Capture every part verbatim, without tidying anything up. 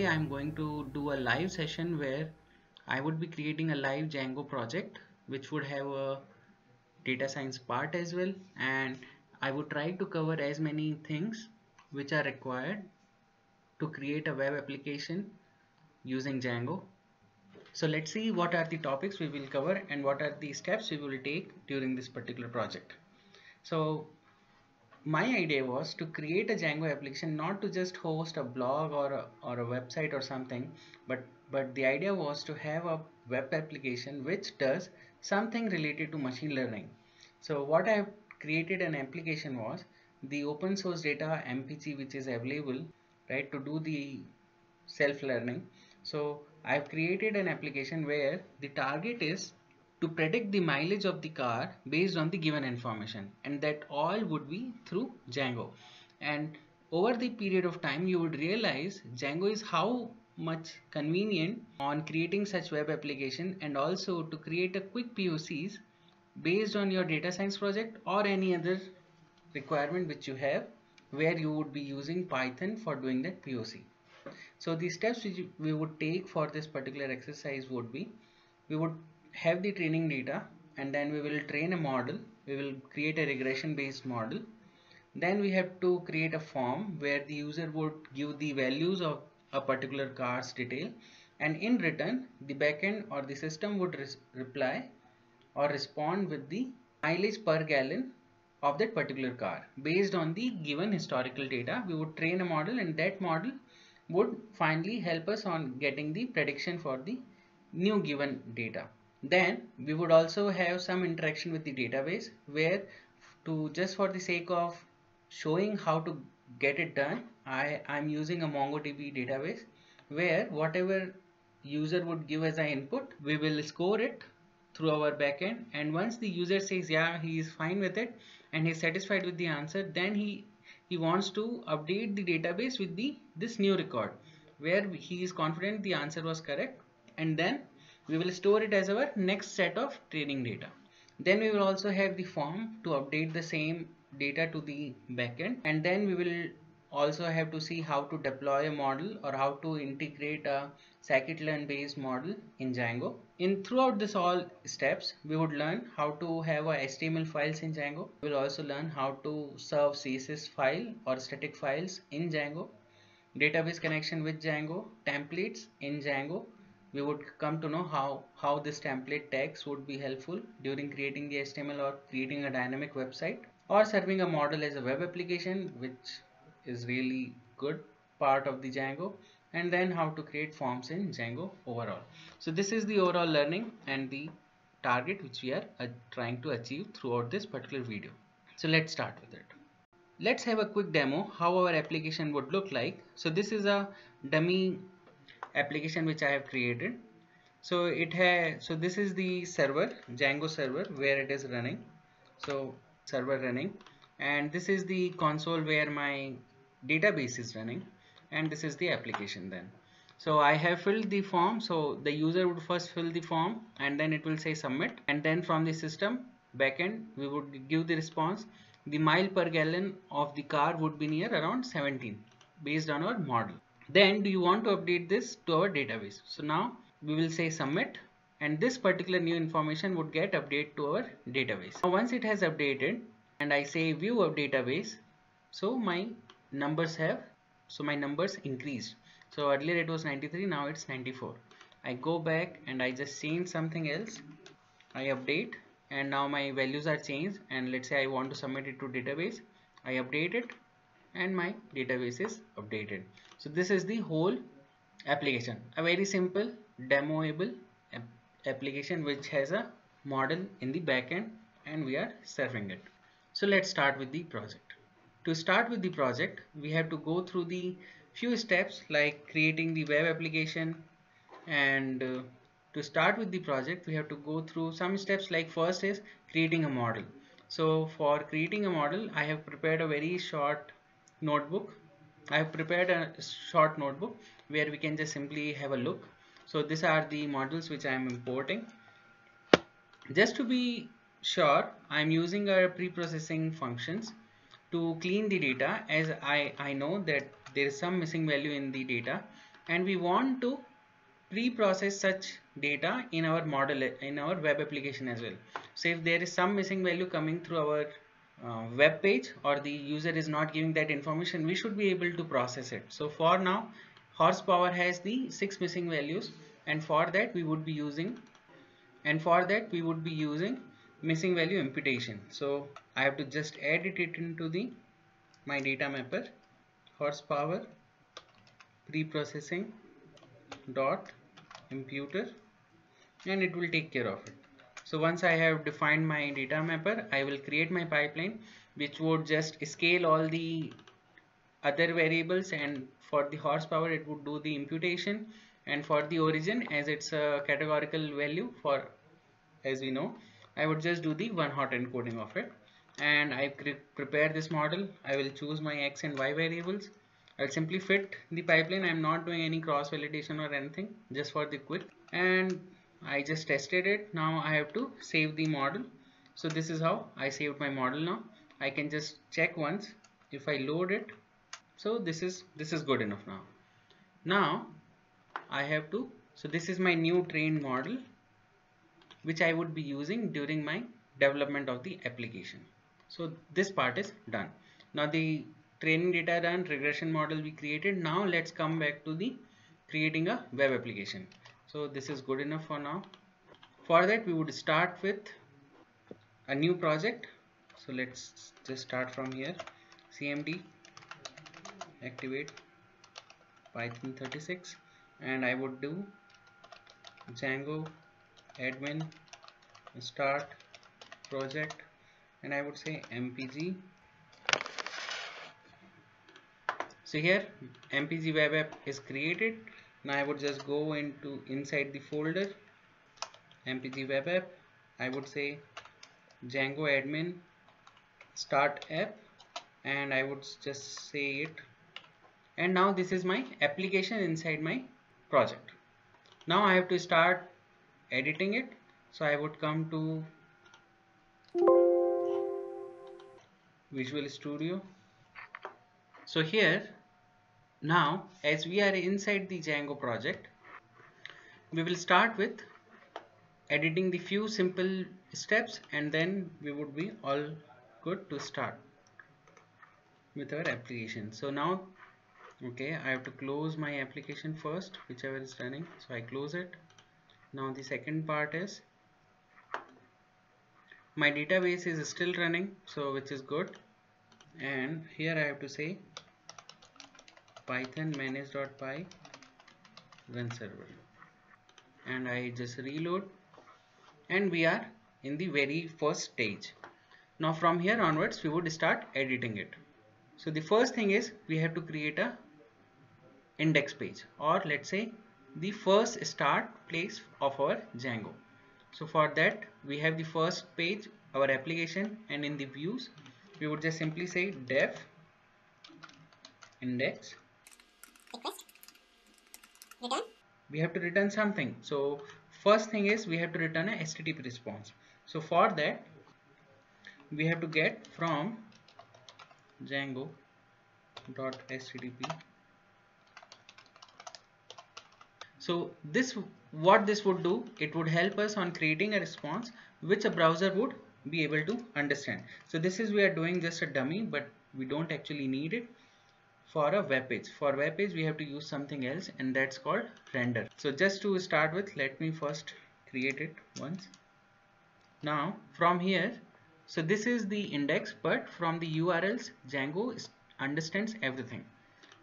today I'm going to do a live session where I would be creating a live Django project which would have a data science part as well, and I would try to cover as many things which are required to create a web application using Django. So let's see what are the topics we will cover and what are the steps we will take during this particular project. So my idea was to create a Django application, not to just host a blog or a, or a website or something, but but the idea was to have a web application which does something related to machine learning. So what I have created an application was the open source data M P G which is available, right, to do the self-learning. So I have created an application where the target is to predict the mileage of the car based on the given information, and that all would be through Django. And over the period of time you would realize Django is how much convenient on creating such web application, and also to create a quick P O Cs based on your data science project or any other requirement which you have where you would be using Python for doing that P O C. So the steps which we would take for this particular exercise would be, we would have the training data and then we will train a model, we will create a regression based model, then we have to create a form where the user would give the values of a particular car's detail, and in return the backend or the system would res reply or respond with the mileage per gallon of that particular car. Based on the given historical data we would train a model, and that model would finally help us on getting the prediction for the new given data. Then we would also have some interaction with the database where, to just for the sake of showing how to get it done, I am using a MongoDB database where whatever user would give as an input we will score it through our backend, and once the user says yeah, he is fine with it and he is satisfied with the answer, then he He wants to update the database with the this new record where he is confident the answer was correct, and then we will store it as our next set of training data. Then we will also have the form to update the same data to the backend, and then we will also have to see how to deploy a model or how to integrate a scikit-learn based model in Django. In throughout this all steps we would learn how to have a H T M L files in Django. We will also learn how to serve C S S file or static files in Django, database connection with Django, templates in Django. We would come to know how, how this template tags would be helpful during creating the H T M L or creating a dynamic website or serving a model as a web application, which is really good part of the Django, and then how to create forms in Django overall. So this is the overall learning and the target which we are uh, trying to achieve throughout this particular video. So let's start with it. Let's have a quick demo how our application would look like. So this is a dummy application which I have created. So it has, so this is the server, Django server where it is running. So server running, and this is the console where my database is running, and this is the application then. So I have filled the form, so the user would first fill the form and then it will say submit, and then from the system backend we would give the response. The mile per gallon of the car would be near around seventeen based on our model. Then do you want to update this to our database? So now we will say submit, and this particular new information would get updated to our database. Now once it has updated and I say view of database, so my numbers have So my numbers increased. So earlier it was ninety-three, now it's ninety-four. I go back and I just change something else. I update, and now my values are changed, and let's say I want to submit it to database. I update it and my database is updated. So this is the whole application. A very simple demoable ap application which has a model in the backend and we are serving it. So let's start with the project. To start with the project, we have to go through the few steps like creating the web application, and uh, to start with the project we have to go through some steps like first is creating a model. So for creating a model I have prepared a very short notebook. I have prepared a short notebook where we can just simply have a look. So these are the models which I am importing. Just to be sure, I am using our pre-processing functions to clean the data, as I, I know that there is some missing value in the data, and we want to pre-process such data in our model, in our web application as well. So if there is some missing value coming through our uh, web page, or the user is not giving that information, we should be able to process it. So for now, horsepower has the six missing values, and for that we would be using and for that we would be using missing value imputation. So I have to just edit it into the my data mapper, horsepower preprocessing dot imputer, and it will take care of it. So once I have defined my data mapper, I will create my pipeline, which would just scale all the other variables, and for the horsepower it would do the imputation, and for the origin, as it's a categorical value, for as we know, I would just do the one hot encoding of it. And I prepare this model. I will choose my x and y variables. I'll simply fit the pipeline. I'm not doing any cross validation or anything, just for the quick, and I just tested it. Now I have to save the model. So this is how I saved my model. Now I can just check once if I load it. So this is this is good enough. Now now I have to, so this is my new trained model, which I would be using during my development of the application. So this part is done. Now the training data done, regression model we created. Now let's come back to the creating a web application. So this is good enough for now. For that we would start with a new project. So let's just start from here. C M D activate Python thirty-six, and I would do Django admin start project, and I would say M P G. So here M P G web app is created. Now I would just go into inside the folder M P G web app. I would say Django admin start app, and I would just say it. And now this is my application inside my project. Now I have to start editing it. So I would come to Visual Studio. So here, now as we are inside the Django project, we will start with editing the few simple steps, and then we would be all good to start with our application. So now, okay, I have to close my application first, whichever is running. So I close it. Now the second part is my database is still running, so which is good. And here I have to say python manage.py run server, and I just reload, and we are in the very first stage. Now from here onwards we would start editing it. So the first thing is we have to create a index page, or let's say the first start place of our Django. So for that we have the first page, our application, and in the views we would just simply say def index request return. We have to return something. So first thing is we have to return a H T T P response. So for that we have to get from Django.http. So this, what this would do, it would help us on creating a response which a browser would be able to understand. So this is, we are doing just a dummy, but we don't actually need it for a web page. For web page we have to use something else, and that's called render. So just to start with, let me first create it once. Now from here, so this is the index, but from the U R Ls Django understands everything.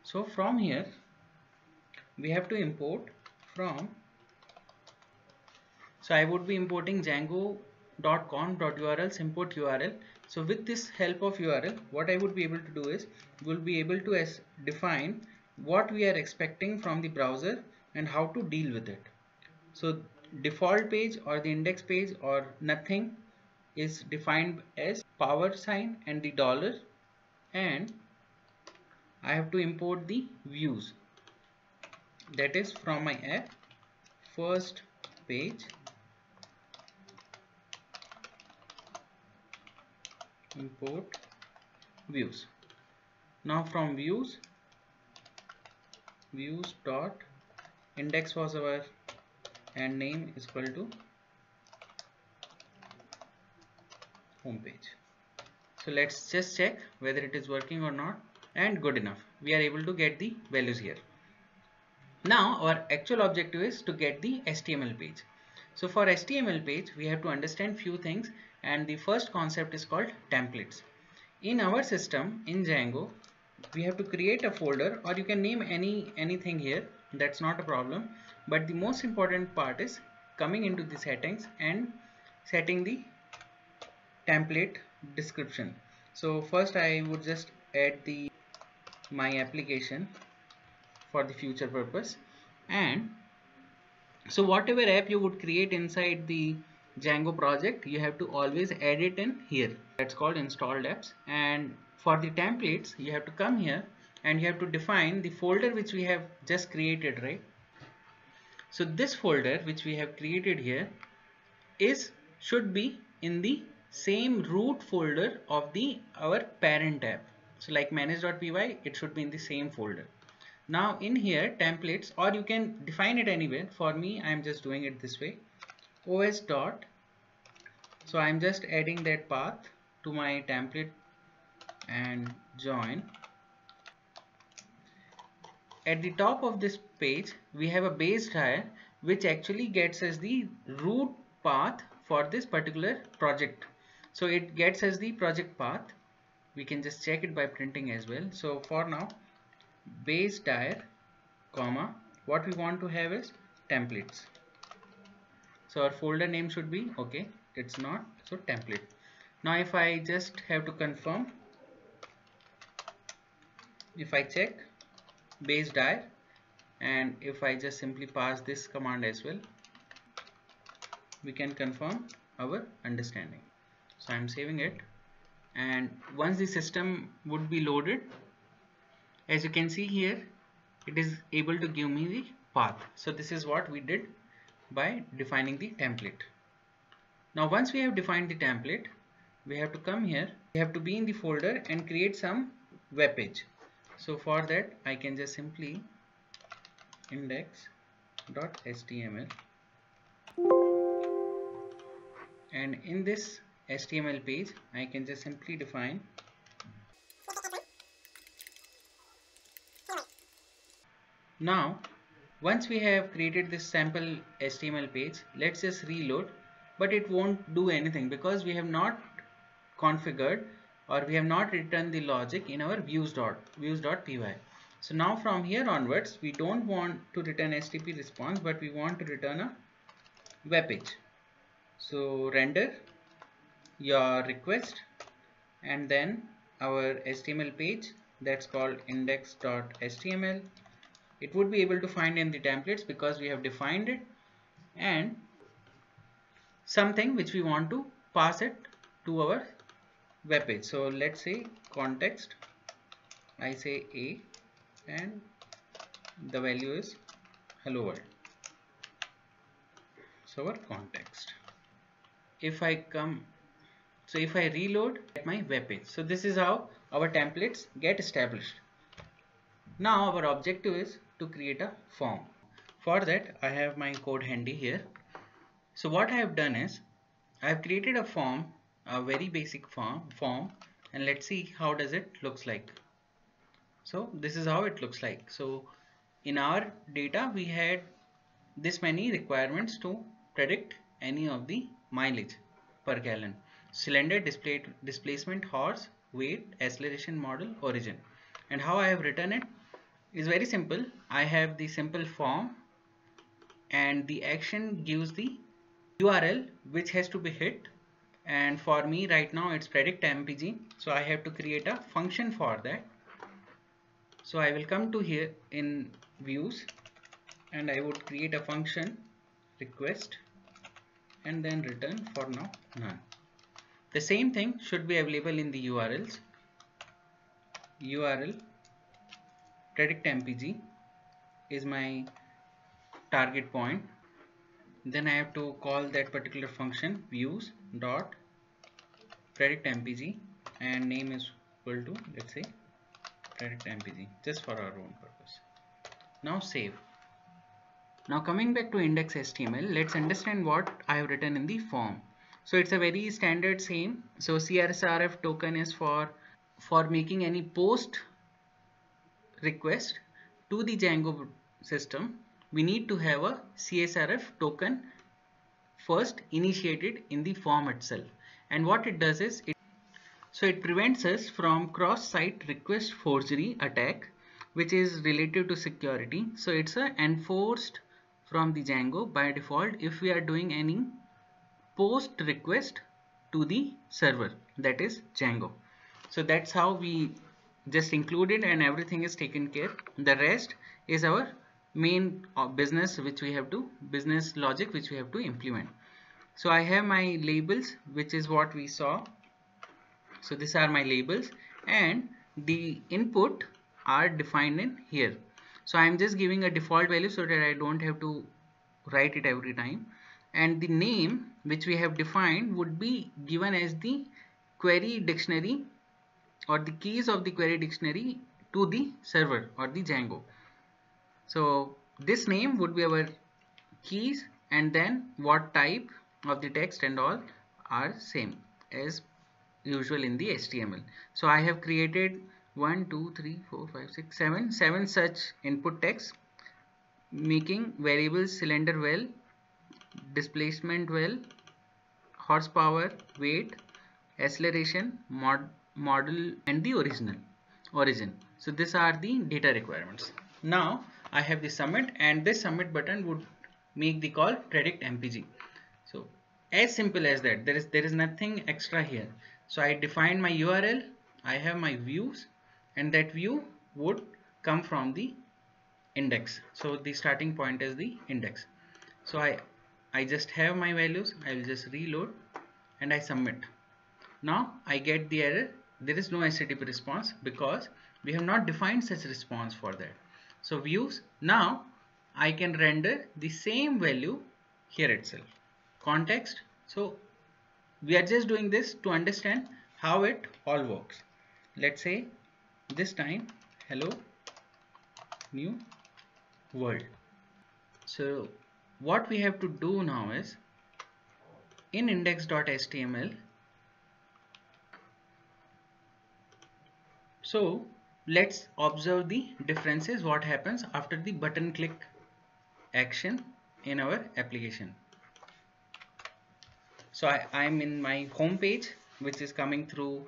So from here we have to import from, so I would be importing Django dot com dot urls import url. So with this help of url, what I would be able to do is we'll be able to as define what we are expecting from the browser and how to deal with it. So default page or the index page or nothing is defined as power sign and the dollar, and I have to import the views, that is from my app first page import views. Now from views views dot index was our and name is equal to home page. So let's just check whether it is working or not, and good enough, we are able to get the values here. Now our actual objective is to get the H T M L page. So for H T M L page we have to understand few things, and the first concept is called templates. In our system in Django we have to create a folder, or you can name any anything here, that's not a problem, but the most important part is coming into the settings and setting the template description. So first I would just add the my application for the future purpose, and so whatever app you would create inside the Django project you have to always add it in here. That's called installed apps. And for the templates you have to come here and you have to define the folder which we have just created, right? So this folder which we have created here is should be in the same root folder of the our parent app. So like manage.py, it should be in the same folder. Now in here templates, or you can define it anywhere, for me I am just doing it this way, os dot, so I am just adding that path to my template and join. At the top of this page we have a base tier which actually gets us the root path for this particular project. So it gets us the project path, we can just check it by printing as well. So for now base tier comma, what we want to have is templates. So our folder name should be, okay, it's not, so template. Now if I just have to confirm, if I check base tier, and if I just simply pass this command as well, we can confirm our understanding. So I'm saving it, and once the system would be loaded, as you can see here it is able to give me the path. So this is what we did by defining the template. Now once we have defined the template we have to come here, we have to be in the folder and create some web page. So for that I can just simply index.html, and in this H T M L page I can just simply define . Now once we have created this sample H T M L page, let's just reload, but it won't do anything because we have not configured or we have not written the logic in our views.views.py. So now from here onwards we don't want to return H T T P response, but we want to return a web page. So render your request, and then our H T M L page, that's called index.html. It would be able to find in the templates because we have defined it, and something which we want to pass it to our web page. So let's say context, I say A, and the value is hello world. So our context. If I come, so if I reload at my web page, so this is how our templates get established. Now our objective is to create a form. For that I have my code handy here. So what I have done is I have created a form, a very basic form form, and let's see how does it looks like. So this is how it looks like. So in our data we had this many requirements to predict any of the mileage per gallon, cylinder, display, displacement, horse, weight, acceleration, model, origin. And how I have written it is very simple. I have the simple form and the action gives the U R L which has to be hit, and for me right now it's predict M P G, so I have to create a function for that. So I will come to here in views and I would create a function request and then return for now none. The same thing should be available in the U R Ls, U R L predict M P G is my target point. Then I have to call that particular function views dot predict M P G, and name is equal to, let's say, predict M P G just for our own purpose. Now save. Now coming back to index H T M L, let's understand what I have written in the form. So it's a very standard same. So C S R F token is for for making any post request to the Django system. We need to have a C S R F token first initiated in the form itself, and what it does is it so it prevents us from cross-site request forgery attack, which is related to security. So it's a enforced from the Django by default if we are doing any post request to the server, that is Django. So that's how we just included, and everything is taken care. The rest is our main business which we have to business logic which we have to implement. So I have my labels, which is what we saw. So these are my labels, and the input are defined in here. So I am just giving a default value so that I don't have to write it every time, and the name which we have defined would be given as the query dictionary or the keys of the query dictionary to the server or the Django. So this name would be our keys, and then what type of the text and all are same as usual in the H T M L. So I have created one, two, three, four, five, six, seven, seven such input text, making variables cylinder well, displacement well, horsepower, weight, acceleration, mod, model, and the original origin. So these are the data requirements. Now I have the submit, and this submit button would make the call predict M P G. So as simple as that. There is there is nothing extra here. So I defined my U R L. I have my views, and that view would come from the index. So the starting point is the index. So I I just have my values. I will just reload, and I submit. Now I get the error. There is no H T T P response because we have not defined such response for that. So views, now I can render the same value here itself. Context, so we are just doing this to understand how it all works. Let's say this time, hello new world. So what we have to do now is in index dot H T M L. So let's observe the differences, what happens after the button click action in our application. So I am in my home page, which is coming through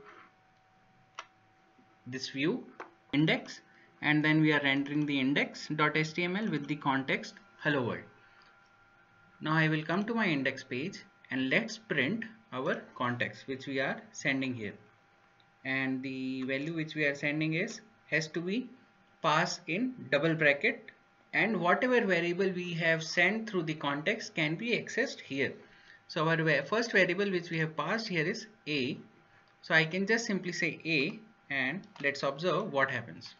this view index, and then we are rendering the index dot H T M L with the context hello world. Now I will come to my index page, and let's print our context which we are sending here, and the value which we are sending is has to be passed in double bracket, and whatever variable we have sent through the context can be accessed here. So our first variable which we have passed here is a. So I can just simply say a, and let's observe what happens.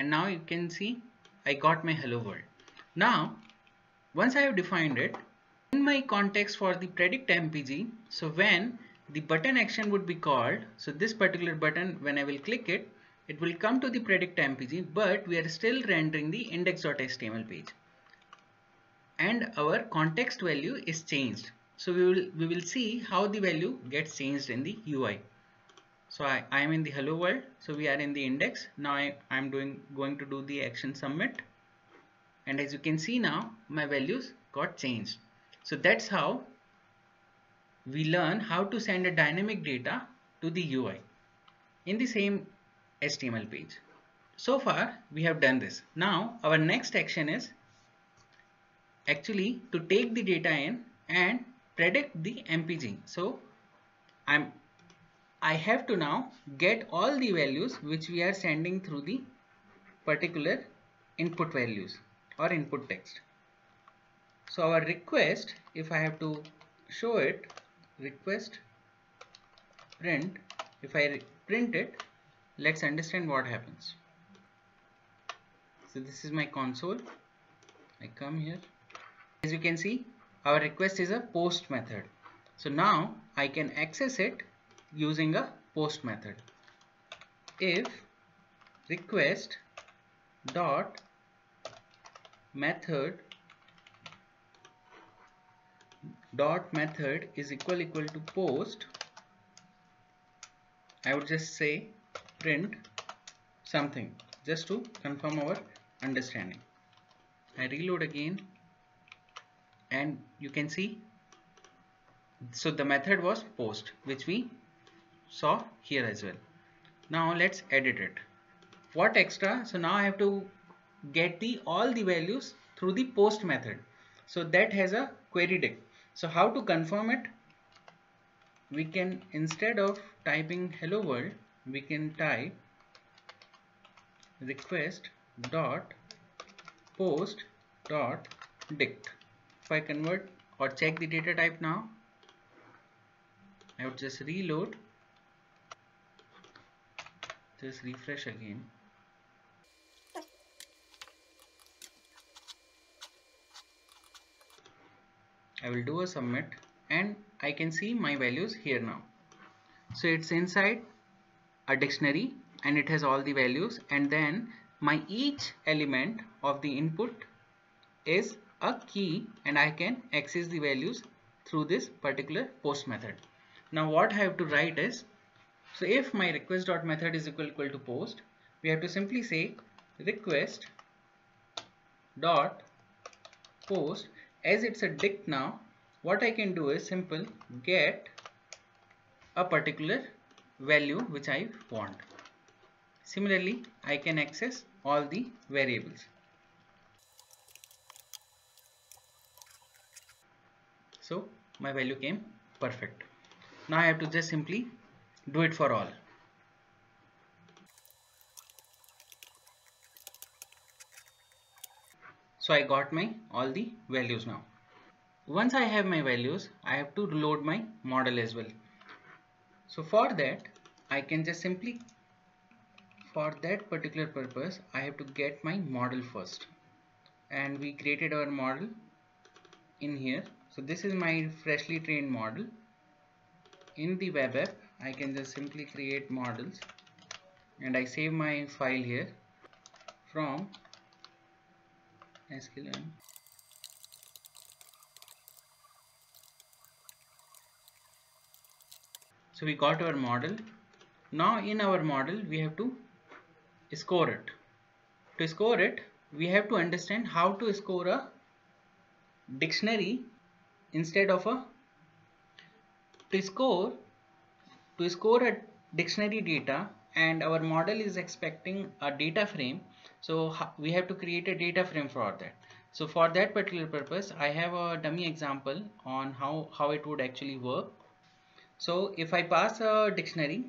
And now you can see I got my hello world. Now once I have defined it in my context for the predict M P G, so when the button action would be called, so this particular button, when I will click it, it will come to the predict M P G, but we are still rendering the index dot H T M L page, and our context value is changed. So we will we will see how the value gets changed in the U I. So I, I am in the hello world, so we are in the index. Now I am doing going to do the action submit, and as you can see now my values got changed. So that's how we learn how to send a dynamic data to the U I in the same H T M L page. So far we have done this. Now our next action is actually to take the data in and predict the M P G. So I'm I have to now get all the values which we are sending through the particular input values or input text. So our request, if I have to show it, request print, if I print it, let's understand what happens. So this is my console. I come here. As you can see, our request is a post method. So now I can access it using a post method. If request dot method dot method is equal equal to post, I would just say print something just to confirm our understanding. I reload again and you can see, so the method was post, which we saw here as well. Now let's edit it. What extra? So now I have to get the all the values through the post method. So that has a query dict. So how to confirm it? We can, instead of typing hello world, we can type request dot post dot dict. If I convert or check the data type now, I would just reload, just refresh again. I will do a submit and I can see my values here now. So it's inside a dictionary and it has all the values, and then my each element of the input is a key and I can access the values through this particular post method. Now what I have to write is, so if my request dot method is equal equal to post, we have to simply say request dot post. As it's a dict now, what I can do is simple get a particular value which I want. Similarly, I can access all the variables. So my value came perfect. Now I have to just simply do it for all. So I got my all the values now. Once I have my values, I have to load my model as well. So for that, I can just simply, for that particular purpose, I have to get my model first. And we created our model in here. So this is my freshly trained model. In the web app, I can just simply create models and I save my file here from scikit-learn. So we got our model. Now in our model we have to score it. To score it, we have to understand how to score a dictionary instead of a to score to score a dictionary data, and our model is expecting a data frame. So we have to create a data frame for that. So for that particular purpose, I have a dummy example on how, how it would actually work. So if I pass a dictionary,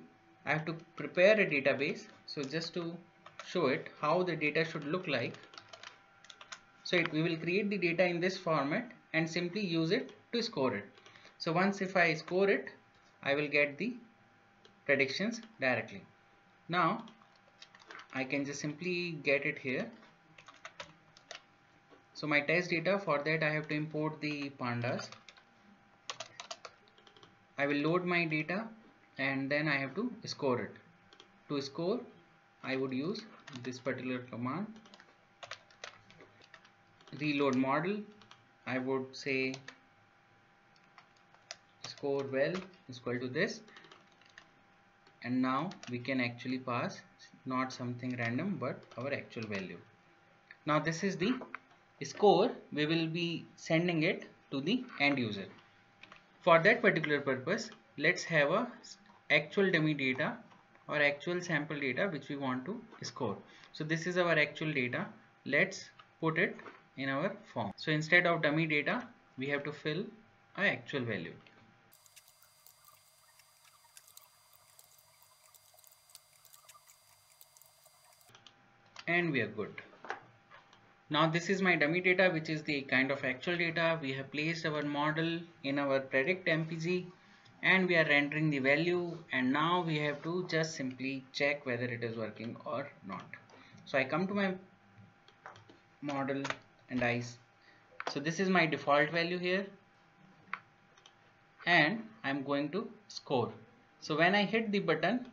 I have to prepare a database. So just to show it how the data should look like. So it, we will create the data in this format and simply use it to score it. So once if I score it, I will get the predictions directly. Now I can just simply get it here. So my test data, for that I have to import the pandas. I will load my data and then I have to score it. To score, I would use this particular command. Reload model, I would say score well is equal to this. And now we can actually pass not something random but our actual value. Now this is the score. We will be sending it to the end user. For that particular purpose, let's have a actual dummy data or actual sample data which we want to score. So this is our actual data. Let's put it in our form. So instead of dummy data, we have to fill our actual value. And we are good. Now this is my dummy data, which is the kind of actual data. We have placed our model in our predict M P G and we are rendering the value, and now we have to just simply check whether it is working or not. So I come to my model and I, so this is my default value here, and I'm going to score. So when I hit the button,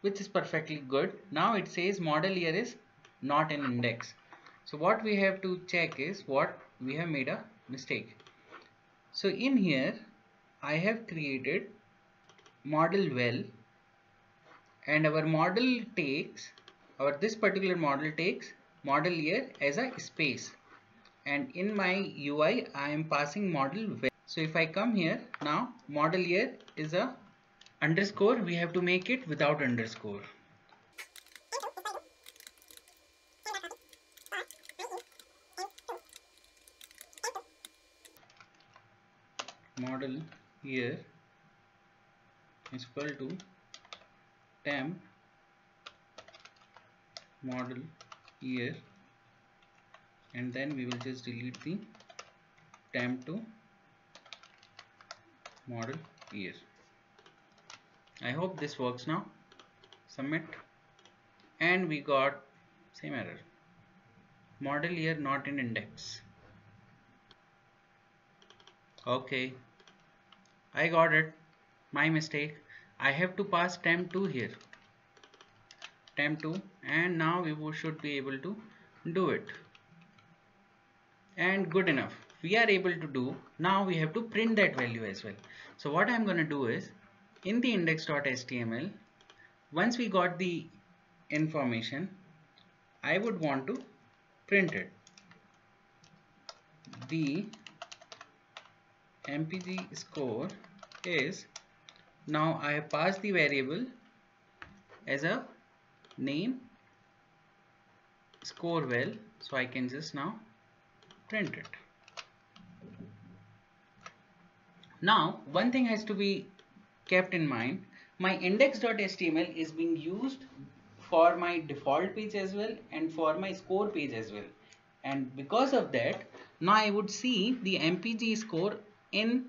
which is perfectly good, now it says model here is not an index. So what we have to check is what we have made a mistake. So in here I have created model well, and our model takes our this particular model takes model year as a space, and in my U I I am passing model well. So if I come here now, model year is a underscore, we have to make it without underscore. Model year is equal to temp model year, and then we will just delete the temp to model year. I hope this works now. Submit, and we got same error, model year not in index. Okay, I got it, my mistake. I have to pass temp two here, temp two, and now we should be able to do it, and good enough, we are able to do. Now we have to print that value as well. So what I am going to do is, in the index dot H T M L, once we got the information, I would want to print it. The M P G score is, now I have passed the variable as a name score well, so I can just now print it. Now one thing has to be kept in mind, my index dot H T M L is being used for my default page as well and for my score page as well, and because of that now I would see the M P G score in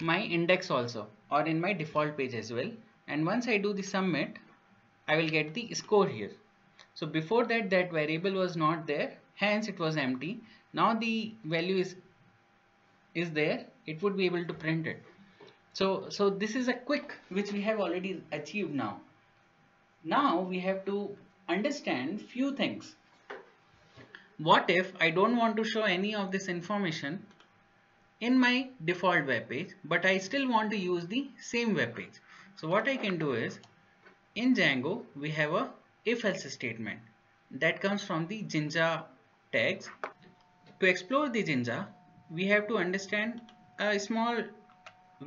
my index also, or in my default page as well, and once I do the submit I will get the score here. So before that, that variable was not there, hence it was empty. Now the value is is there, it would be able to print it. So so this is a quick which we have already achieved. Now now we have to understand few things. What if I don't want to show any of this information in my default web page, but I still want to use the same web page? So what I can do is, in Django we have a if else statement that comes from the Jinja tags. To explore the Jinja, we have to understand a small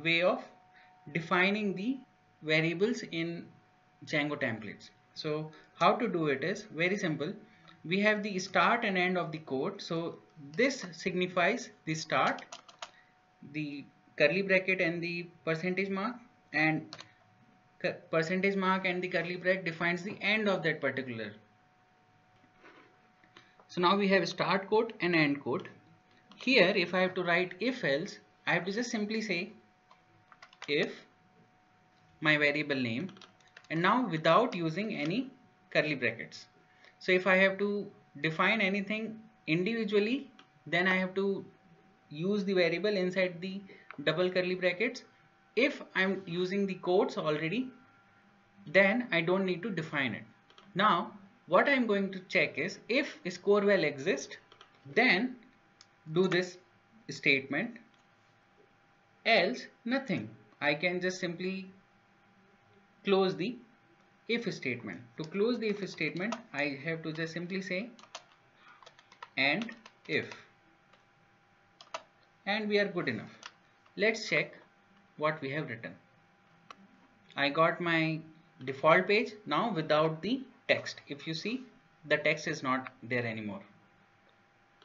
way of defining the variables in Django templates. So how to do it is very simple. We have the start and end of the code, so this signifies the start, the curly bracket and the percentage mark, and percentage mark and the curly bracket defines the end of that particular. So now we have start code and end code. Here if I have to write if else, I have to just simply say if my variable name, and now without using any curly brackets. So if I have to define anything individually, then I have to use the variable inside the double curly brackets. If I'm using the quotes already, then I don't need to define it. Now what I'm going to check is, if score well exists, then do this statement, else nothing. I can just simply close the if statement. To close the if statement, I have to just simply say and if, and we are good enough. Let's check what we have written. I got my default page now without the text. If you see, the text is not there anymore.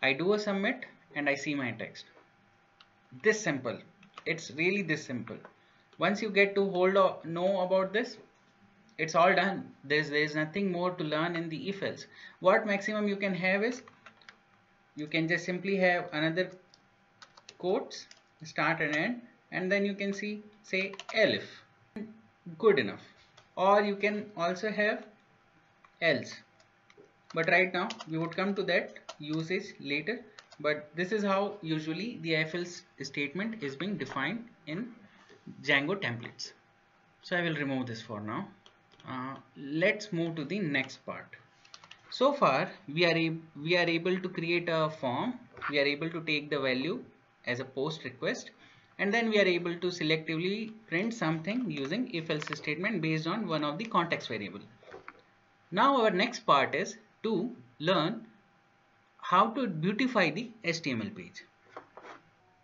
I do a submit and I see my text. This simple. It's really this simple. Once you get to hold or know about this, it's all done. There's, there's nothing more to learn in the if else. What maximum you can have is, you can just simply have another quotes, start and end, and then you can see say elif, good enough. Or you can also have else, but right now we would come to that usage later, but this is how usually the if else statement is being defined in Django templates. So I will remove this for now. Uh, let's move to the next part. So far we are we are able to create a form. We are able to take the value as a post request, and then we are able to selectively print something using if else statement based on one of the context variable. Now our next part is to learn how to beautify the H T M L page.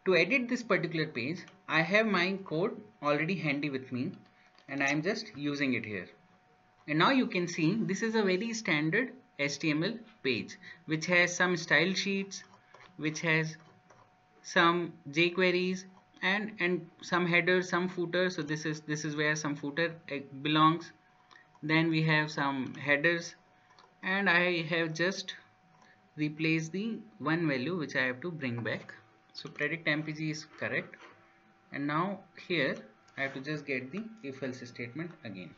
To edit this particular page, I have my code already handy with me and I am just using it here. And now you can see this is a very standard H T M L page which has some style sheets, which has some jQueries and and some headers, some footers. So this is this is where some footer belongs. Then we have some headers, and I have just replaced the one value which I have to bring back. So predict M P G is correct, and now here I have to just get the if else statement again.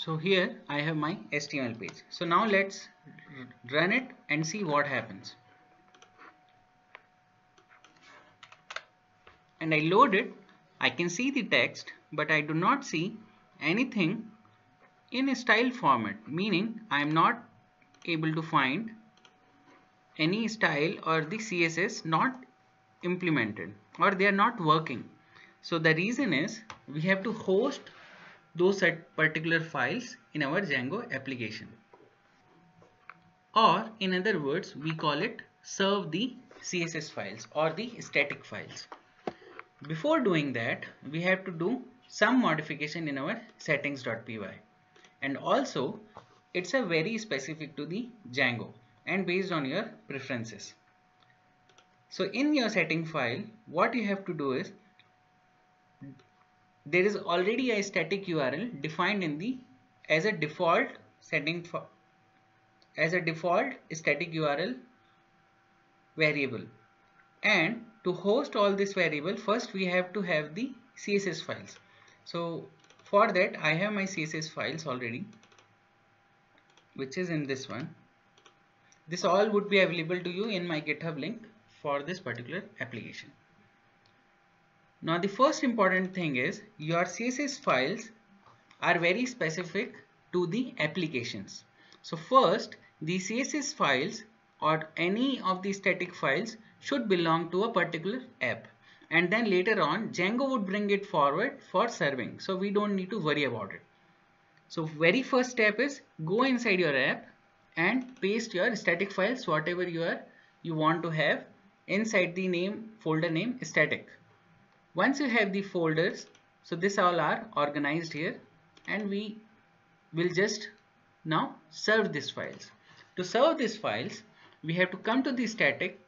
So here I have my H T M L page. So now let's run it and see what happens. And I load it. I can see the text, but I do not see anything in a style format, meaning I am not able to find any style or the C S S not implemented or they are not working. So the reason is we have to host those particular files in our Django application, or in other words we call it serve the C S S files or the static files. Before doing that, we have to do some modification in our settings.py, and also it's a very specific to the Django and based on your preferences. So in your setting file, what you have to do is there is already a static U R L defined in the as a default setting for as a default static U R L variable, and to host all this variable first we have to have the C S S files. So for that I have my C S S files already, which is in this one. This all would be available to you in my GitHub link for this particular application. Now the first important thing is your C S S files are very specific to the applications. So first, the C S S files or any of the static files should belong to a particular app, and then later on Django would bring it forward for serving. So we don't need to worry about it. So very first step is go inside your app and paste your static files, whatever you are you want to have, inside the name folder name static. Once you have the folders, so this all are organized here, and we will just now serve these files. To serve these files, we have to come to the static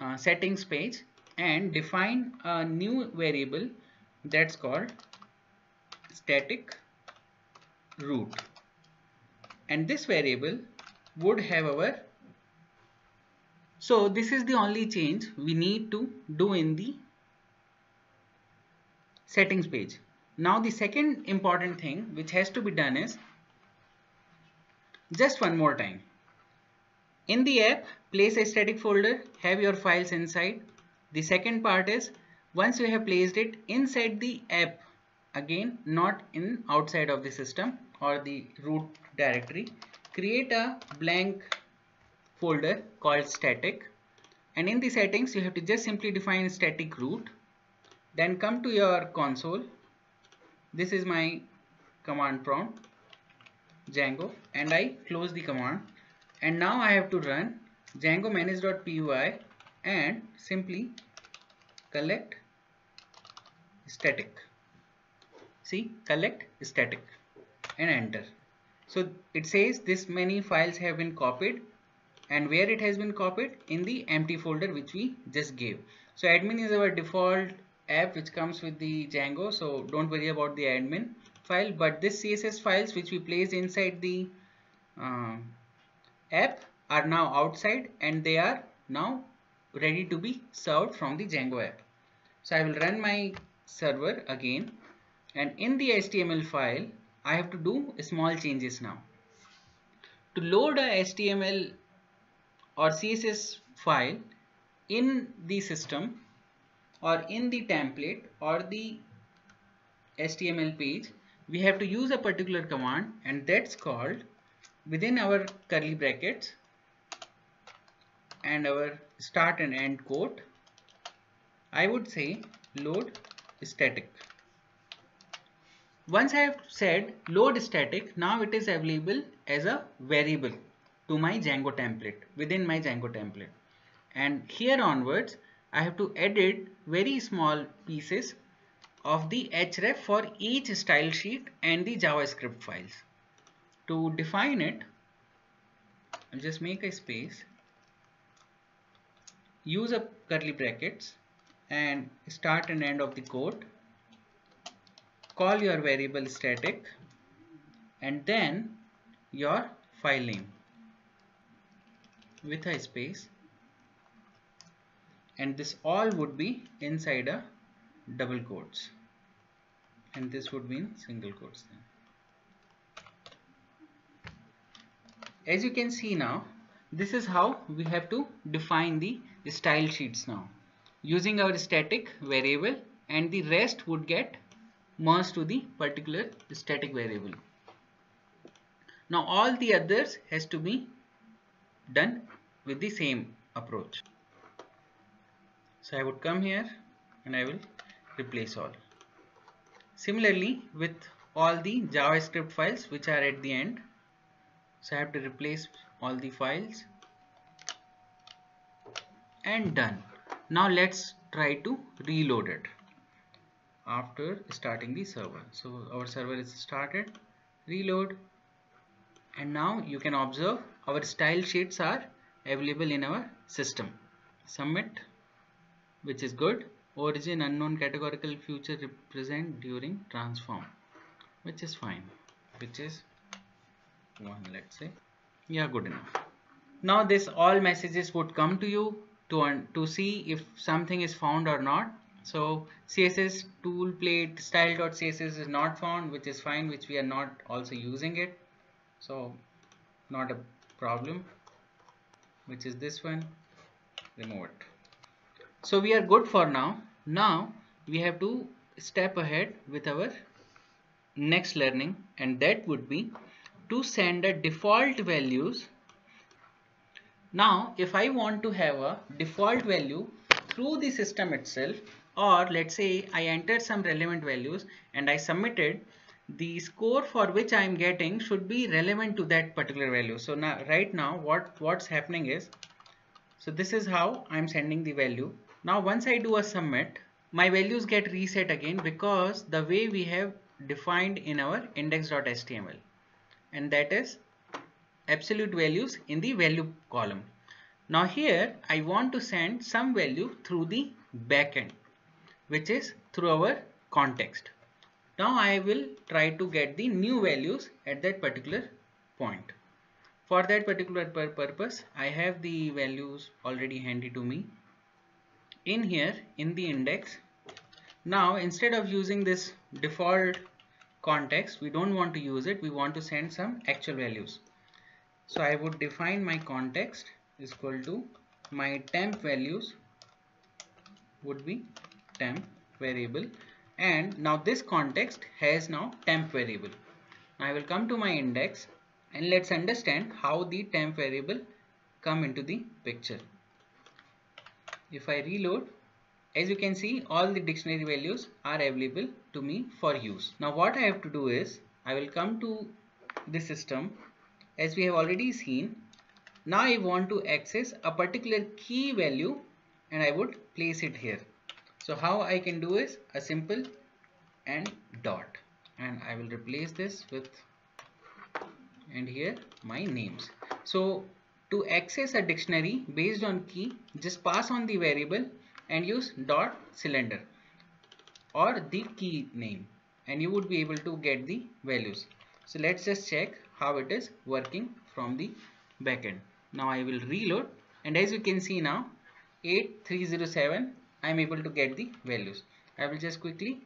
uh, settings page and define a new variable that's called static root, and this variable would have our. So this is the only change we need to do in the settings page. Now the second important thing which has to be done is just one more time in the app place a static folder, have your files inside. The second part is once you have placed it inside the app, again not in outside of the system or the root directory, create a blank folder called static, and in the settings you have to just simply define static root. Then come to your console. This is my command prompt Django, and I close the command, and now I have to run Django manage.py and simply collect static. See, collect static and enter. So it says this many files have been copied, and where it has been copied in the empty folder which we just gave. So admin is our default app which comes with the Django, so don't worry about the admin file, but this C S S files which we placed inside the uh, app are now outside and they are now ready to be served from the Django app. So I will run my server again, and in the H T M L file I have to do small changes now. To load a H T M L or C S S file in the system or in the template or the H T M L page, we have to use a particular command, and that's called within our curly brackets and our start and end quote, I would say load static. Once I have said load static, now it is available as a variable to my Django template, within my Django template. And here onwards, I have to edit very small pieces of the href for each style sheet and the JavaScript files. To define it, I'll just make a space, use up curly brackets and start and end of the code. Call your variable static and then your file name with a space, and this all would be inside a double quotes and this would be in single quotes. Then, as you can see now, this is how we have to define the style sheets now, using our static variable, and the rest would get merged to the particular static variable. Now all the others has to be done with the same approach. So I would come here and I will replace all. Similarly with all the JavaScript files which are at the end. So I have to replace all the files and done. Now let's try to reload it after starting the server. So our server is started, reload, and now you can observe our style sheets are available in our system. Submit, which is good. Origin unknown, categorical future represent during transform, which is fine, which is one, let's say. Yeah, good enough. Now this all messages would come to you to, to see if something is found or not. So C S S toolplate style.css is not found, which is fine, which we are not also using it. So not a problem, which is this one, remove it. So we are good for now. Now we have to step ahead with our next learning, and that would be to send the default values. Now if I want to have a default value through the system itself, or let's say I entered some relevant values and I submitted, the score for which I am getting should be relevant to that particular value. So now right now what what's happening is, so this is how I'm sending the value. Now once I do a submit, my values get reset again, because the way we have defined in our index.html, and that is absolute values in the value column. Now here I want to send some value through the backend, which is through our context. Now I will try to get the new values at that particular point. For that particular purpose, I have the values already handy to me in here in the index. Now instead of using this default context, we don't want to use it, we want to send some actual values. So I would define my context is equal to my temp values would be temp variable, and now this context has now temp variable. Now I will come to my index and let's understand how the temp variable come into the picture. If I reload, as you can see, all the dictionary values are available to me for use. Now what I have to do is, I will come to the system as we have already seen. Now I want to access a particular key value and I would place it here. So how I can do is a simple and dot, and I will replace this with, and here my names. So to access a dictionary based on key, just pass on the variable and use dot cylinder or the key name, and you would be able to get the values. So let's just check how it is working from the backend. Now I will reload, and as you can see now eight three zero seven, I am able to get the values. I will just quickly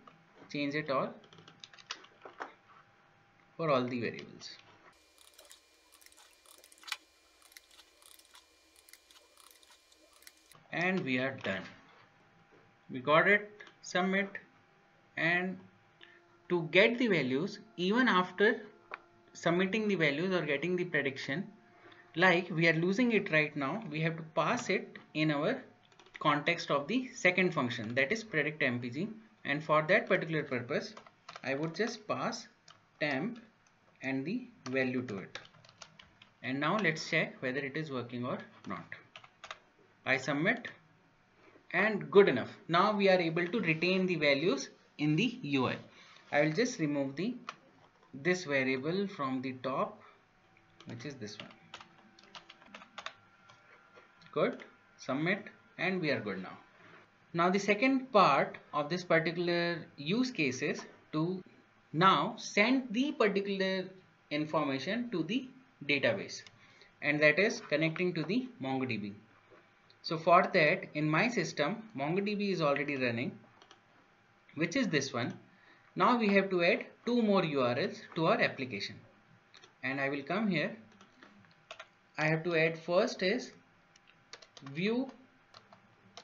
change it all for all the variables. And we are done. We got it, submit, and to get the values even after submitting the values or getting the prediction, like we are losing it right now, we have to pass it in our context of the second function, that is predict M P G, and for that particular purpose I would just pass temp and the value to it. And now let's check whether it is working or not. I submit, and good enough. Now we are able to retain the values in the U I. I will just remove the this variable from the top, which is this one. Good, submit, and we are good now. Now the second part of this particular use case is to now send the particular information to the database, and that is connecting to the MongoDB. So for that, in my system, MongoDB is already running, which is this one. Now we have to add two more U R Ls to our application, and I will come here. I have to add first is view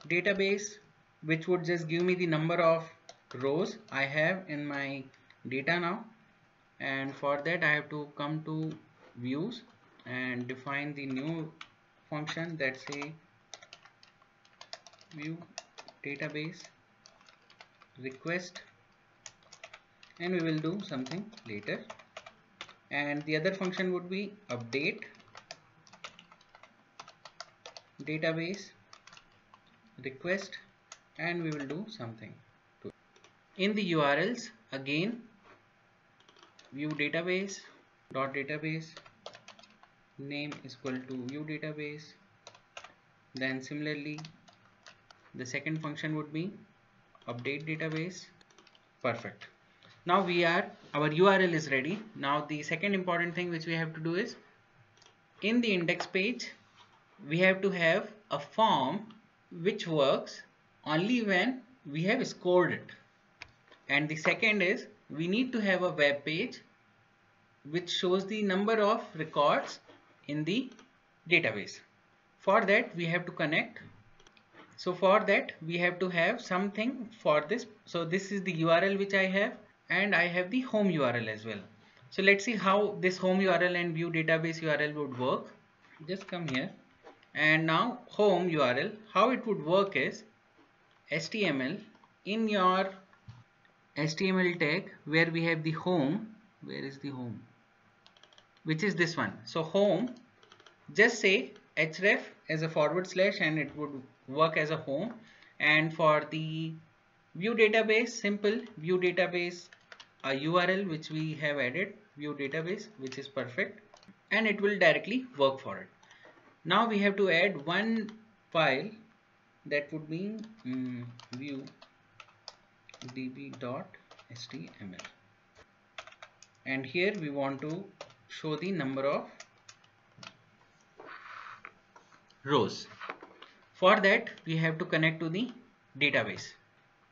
database, which would just give me the number of rows I have in my data now, and for that I have to come to views and define the new function, that say view database request, and we will do something later. And the other function would be update database request, and we will do something too. In the U R Ls, again view database dot database name is equal to view database, then similarly the second function would be update database. Perfect. Now we are, our U R L is ready. Now the second important thing which we have to do is, in the index page we have to have a form which works only when we have scored it, and the second is we need to have a web page which shows the number of records in the database. For that we have to connect. So for that we have to have something for this. So this is the U R L which I have, and I have the home U R L as well. So let's see how this home U R L and view database U R L would work. Just come here, and now home U R L, how it would work is H T M L. In your H T M L tag where we have the home, where is the home, which is this one. So home, just say href as a forward slash and it would work as a home. And for the view database, simple view database a U R L which we have added, view database, which is perfect, and it will directly work for it. Now we have to add one file, that would be um, view db.html, and here we want to show the number of rows. For that we have to connect to the database,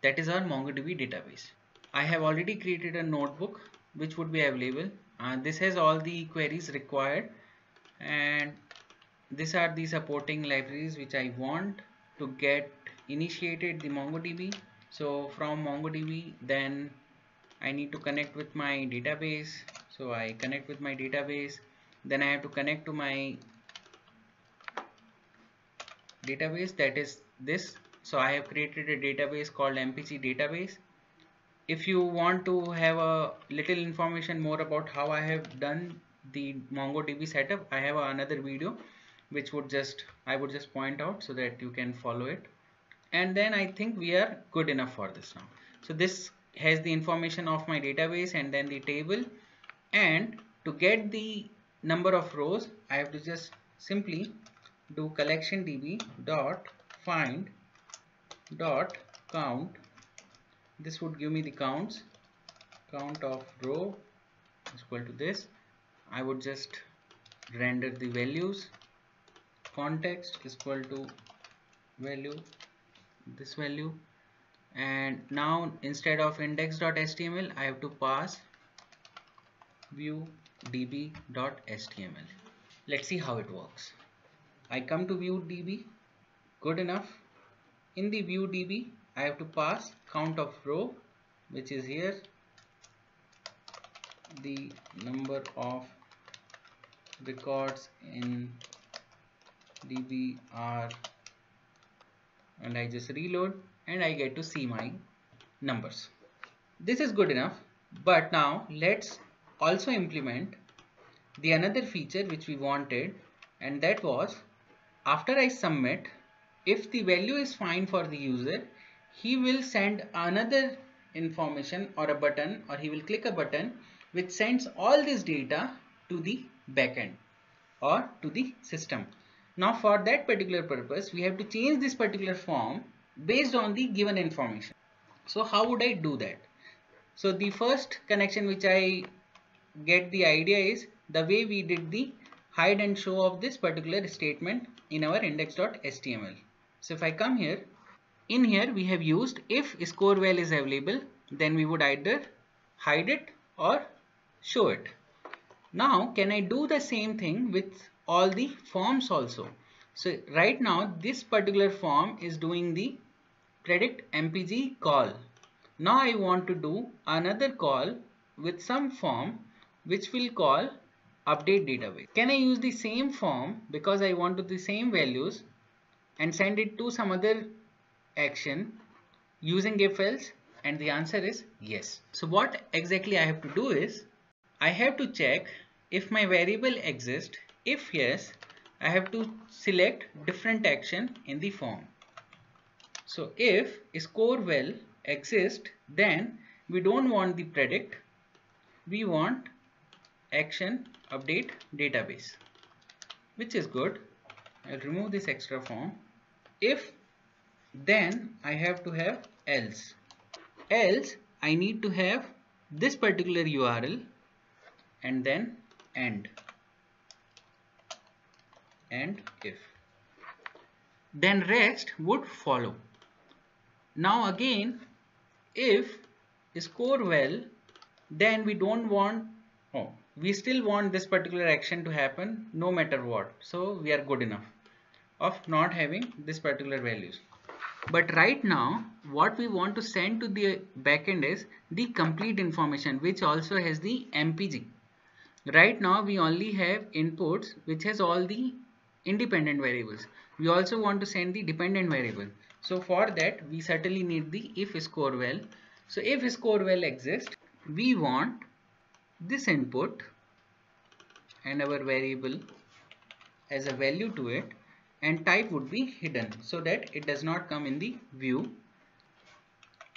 that is our MongoDB database. I have already created a notebook which would be available. Uh, this has all the queries required, and these are the supporting libraries which I want to get initiated the MongoDB. So from MongoDB, then I need to connect with my database. So I connect with my database, then I have to connect to my database, that is this. So I have created a database called M P G database. If you want to have a little information more about how I have done the MongoDB setup, I have another video which would just I would just point out so that you can follow it. And then I think we are good enough for this now. So this has the information of my database and then the table, and to get the number of rows I have to just simply do collection db dot find dot count. This would give me the counts, count of row is equal to this. I would just render the values, context is equal to value, this value. And now instead of index.html I have to pass view db.html. Let's see how it works. I come to view db, good enough. In the view db I have to pass count of row, which is here, the number of records in D B are, and I just reload and I get to see my numbers. This is good enough, but now let's also implement the another feature which we wanted, and that was after I submit, if the value is fine for the user, he will send another information or a button, or he will click a button which sends all this data to the backend or to the system. Now for that particular purpose, we have to change this particular form based on the given information. So how would I do that? So the first connection which I get the idea is the way we did the hide and show of this particular statement in our index dot H T M L. So if I come here, in here we have used if score val is available, then we would either hide it or show it. Now can I do the same thing with all the forms also? So right now this particular form is doing the predict M P G call. Now I want to do another call with some form which will call update database. Can I use the same form because I want to the same values and send it to some other action using if else? And the answer is yes. So what exactly I have to do is I have to check if my variable exists. If yes, I have to select different action in the form. So if score val exists, then we don't want the predict, we want action update database, which is good. I'll remove this extra form. If, then I have to have else. Else I need to have this particular U R L and then end. And if, then rest would follow. Now again, if score well, then we don't want, oh, we still want this particular action to happen no matter what. So we are good enough of not having this particular values. But right now what we want to send to the backend is the complete information, which also has the M P G. Right now we only have inputs which has all the independent variables. We also want to send the dependent variable. So for that we certainly need the if score val. So if score val exists, we want this input and our variable as a value to it, and type would be hidden so that it does not come in the view,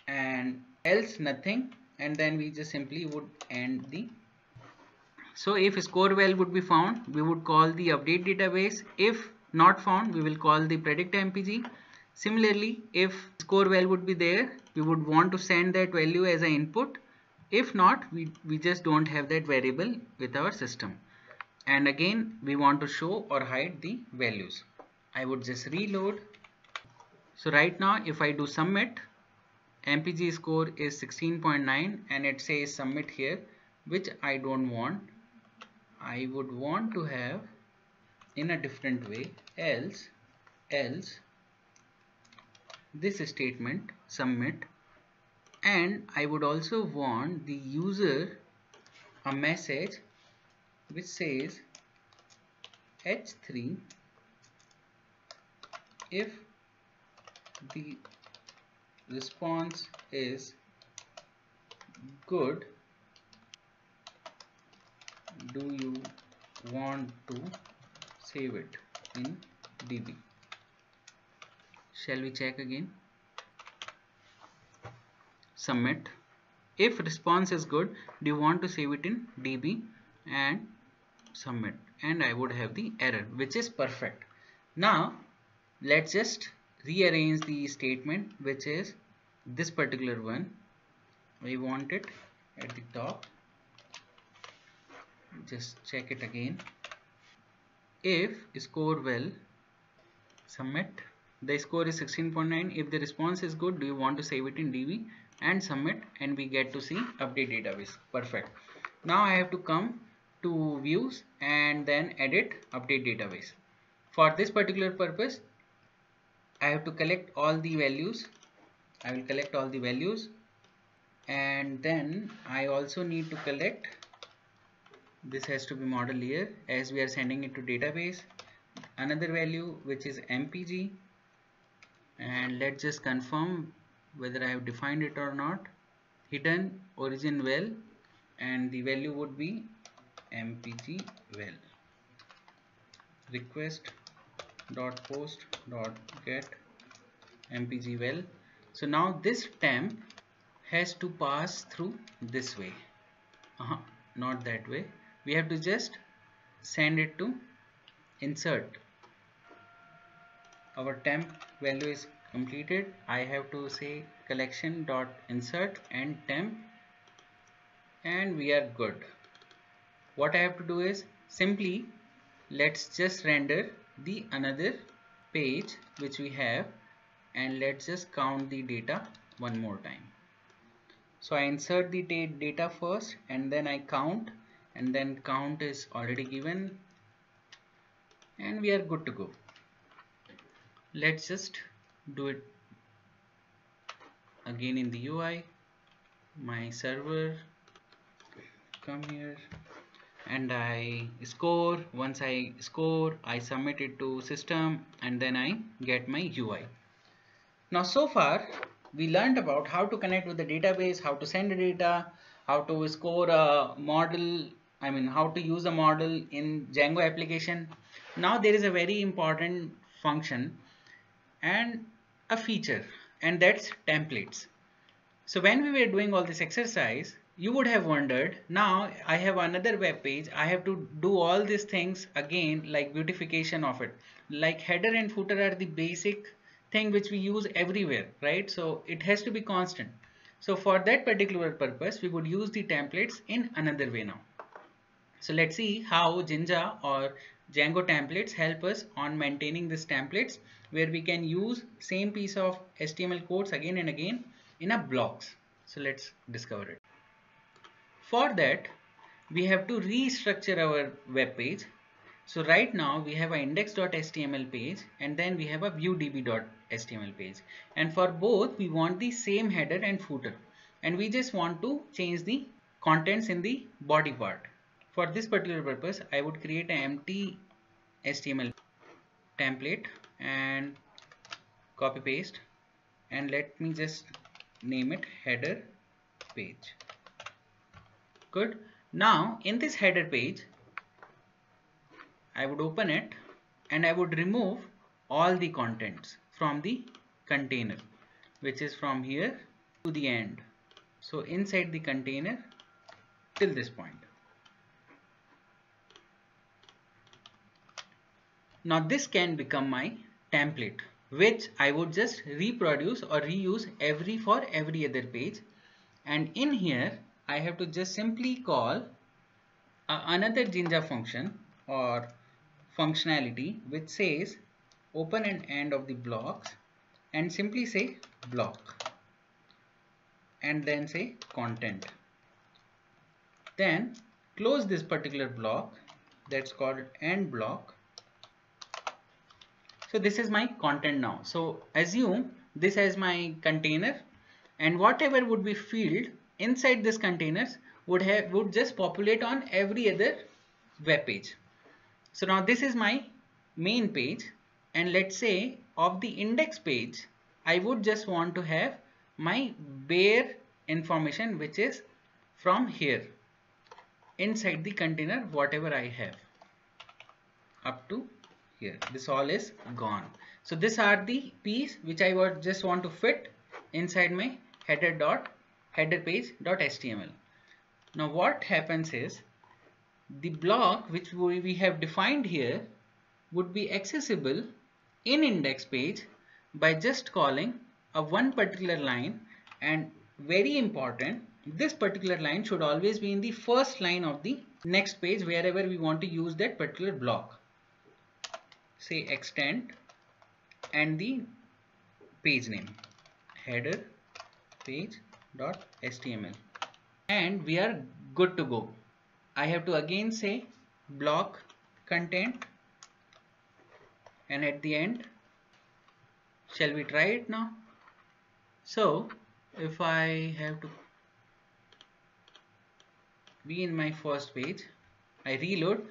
and else nothing, and then we just simply would end the. So if score val would be found, we would call the update database. If not found, we will call the predict M P G. Similarly, if score val would be there, we would want to send that value as an input. If not, we, we just don't have that variable with our system. And again, we want to show or hide the values. I would just reload. So right now, if I do submit, M P G score is sixteen point nine and it says submit here, which I don't want. I would want to have in a different way, else, else this statement submit, and I would also want the user a message which says H three if the response is good, do you want to save it in D B? Shall we check again? Submit. If response is good, do you want to save it in D B? And submit. And I would have the error, which is perfect. Now let's just rearrange the statement, which is this particular one. I want it at the top. Just check it again. If score well, submit, the score is sixteen point nine. If the response is good, do you want to save it in D B? And submit, and we get to see update database. Perfect. Now I have to come to views and then edit update database. For this particular purpose, I have to collect all the values. I will collect all the values, and then I also need to collect this has to be model layer as we are sending it to database. Another value which is M P G, and let's just confirm whether I have defined it or not. Hidden origin well, and the value would be M P G well. Request dot post dot get M P G well. So now this temp has to pass through this way, uh-huh, not that way. We have to just send it to insert. Our temp value is completed. I have to say collection dot insert and temp, and we are good. What I have to do is simply let's just render the another page which we have, and let's just count the data one more time. So I insert the data first and then I count, and then count is already given, and we are good to go. Let's just do it again in the U I. My server, come here, and I score. Once I score, I submit it to system, and then I get my U I. Now so far we learned about how to connect with the database, how to send the data, how to score a model, I mean how to use a model in Django application. Now there is a very important function and a feature, and that's templates. So when we were doing all this exercise, you would have wondered, now I have another web page, I have to do all these things again, like beautification of it. Like header and footer are the basic thing which we use everywhere, right? So it has to be constant. So for that particular purpose, we would use the templates in another way now. So let's see how Jinja or Django templates help us on maintaining these templates, where we can use same piece of H T M L codes again and again in a blocks. So let's discover it. For that, we have to restructure our web page. So right now we have an index dot H T M L page, and then we have a view D B dot H T M L page, and for both we want the same header and footer, and we just want to change the contents in the body part. For this particular purpose, I would create an empty H T M L template and copy paste, and let me just name it header page. Good. Now in this header page, I would open it and I would remove all the contents from the container, which is from here to the end. So inside the container till this point. Now this can become my template, which I would just reproduce or reuse every for every other page. And in here, I have to just simply call uh, another Jinja function or functionality which says open and end of the blocks, and simply say block and then say content. Then close this particular block, that's called end block. So this is my content now. So assume this as my container, and whatever would be filled inside this containers would have would just populate on every other web page. So now this is my main page, and let's say of the index page, I would just want to have my bare information, which is from here inside the container, whatever I have up to here. This all is gone. So these are the piece which I would just want to fit inside my header dot header page dot H T M L. Now what happens is, the block which we have defined here would be accessible in index page by just calling a one particular line, and very important, this particular line should always be in the first line of the next page wherever we want to use that particular block. Say extend and the page name header page dot H T M L, and we are good to go. I have to again say block content, and at the end, shall we try it now? So if I have to be in my first page, I reload,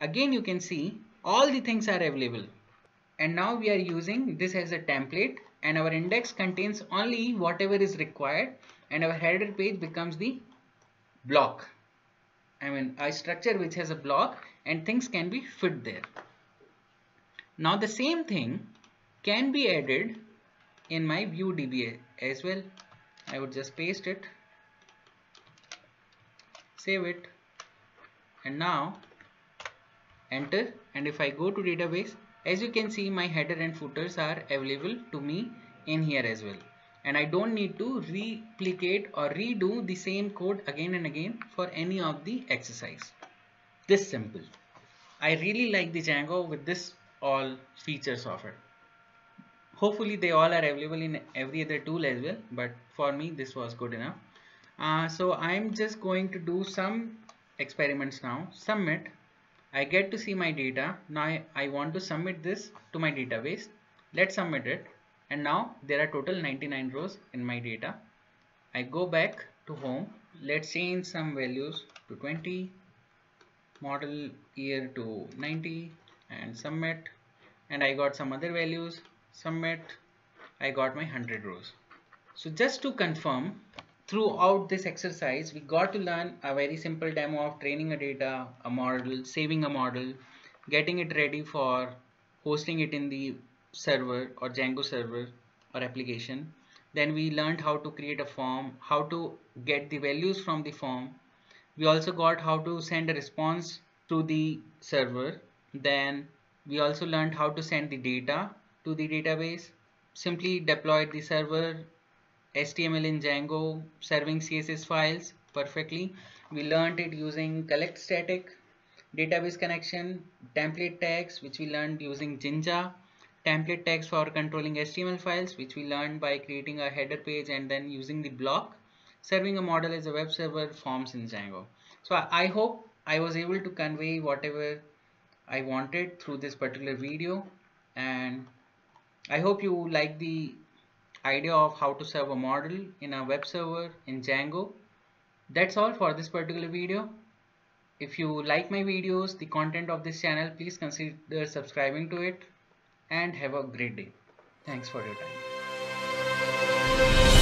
again you can see all the things are available. And now we are using this as a template, and our index contains only whatever is required, and our header page becomes the block. I mean a structure which has a block, and things can be fit there. Now the same thing can be added in my view D B as well. I would just paste it, save it, and now enter, and if I go to database, as you can see my header and footers are available to me in here as well, and I don't need to replicate or redo the same code again and again for any of the exercise. This simple. I really like the Django with this all features of it. Hopefully they all are available in every other tool as well, but for me this was good enough. Uh, so I'm just going to do some experiments now. Submit. I get to see my data. Now I, I want to submit this to my database. Let's submit it. And now there are total ninety-nine rows in my data. I go back to home. Let's change some values to twenty, model year to ninety, and submit. And I got some other values. Submit. I got my one hundred rows. So just to confirm, throughout this exercise we got to learn a very simple demo of training a data, a model, saving a model, getting it ready for hosting it in the server or Django server or application. Then we learned how to create a form, how to get the values from the form. We also got how to send a response to the server. Then we also learned how to send the data to the database, simply deployed the server, H T M L in Django, serving C S S files perfectly. We learned it using collect static, database connection, template tags, which we learned using Jinja, template tags for controlling H T M L files, which we learned by creating a header page and then using the block, serving a model as a web server, forms in Django. So I hope I was able to convey whatever I wanted through this particular video, and I hope you like the idea of how to serve a model in a web server in Django. That's all for this particular video. If you like my videos, the content of this channel, please consider subscribing to it. And have a great day. Thanks for your time.